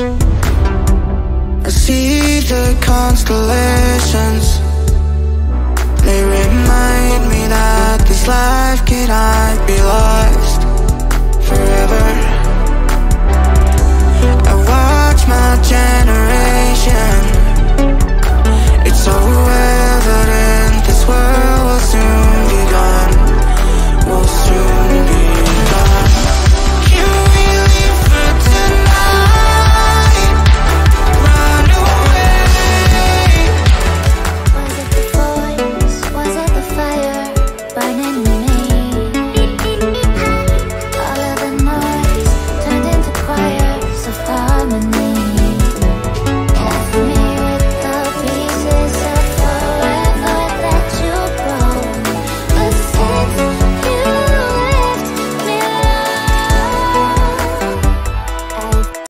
I see the constellations. They remind me that this life can hide be lost.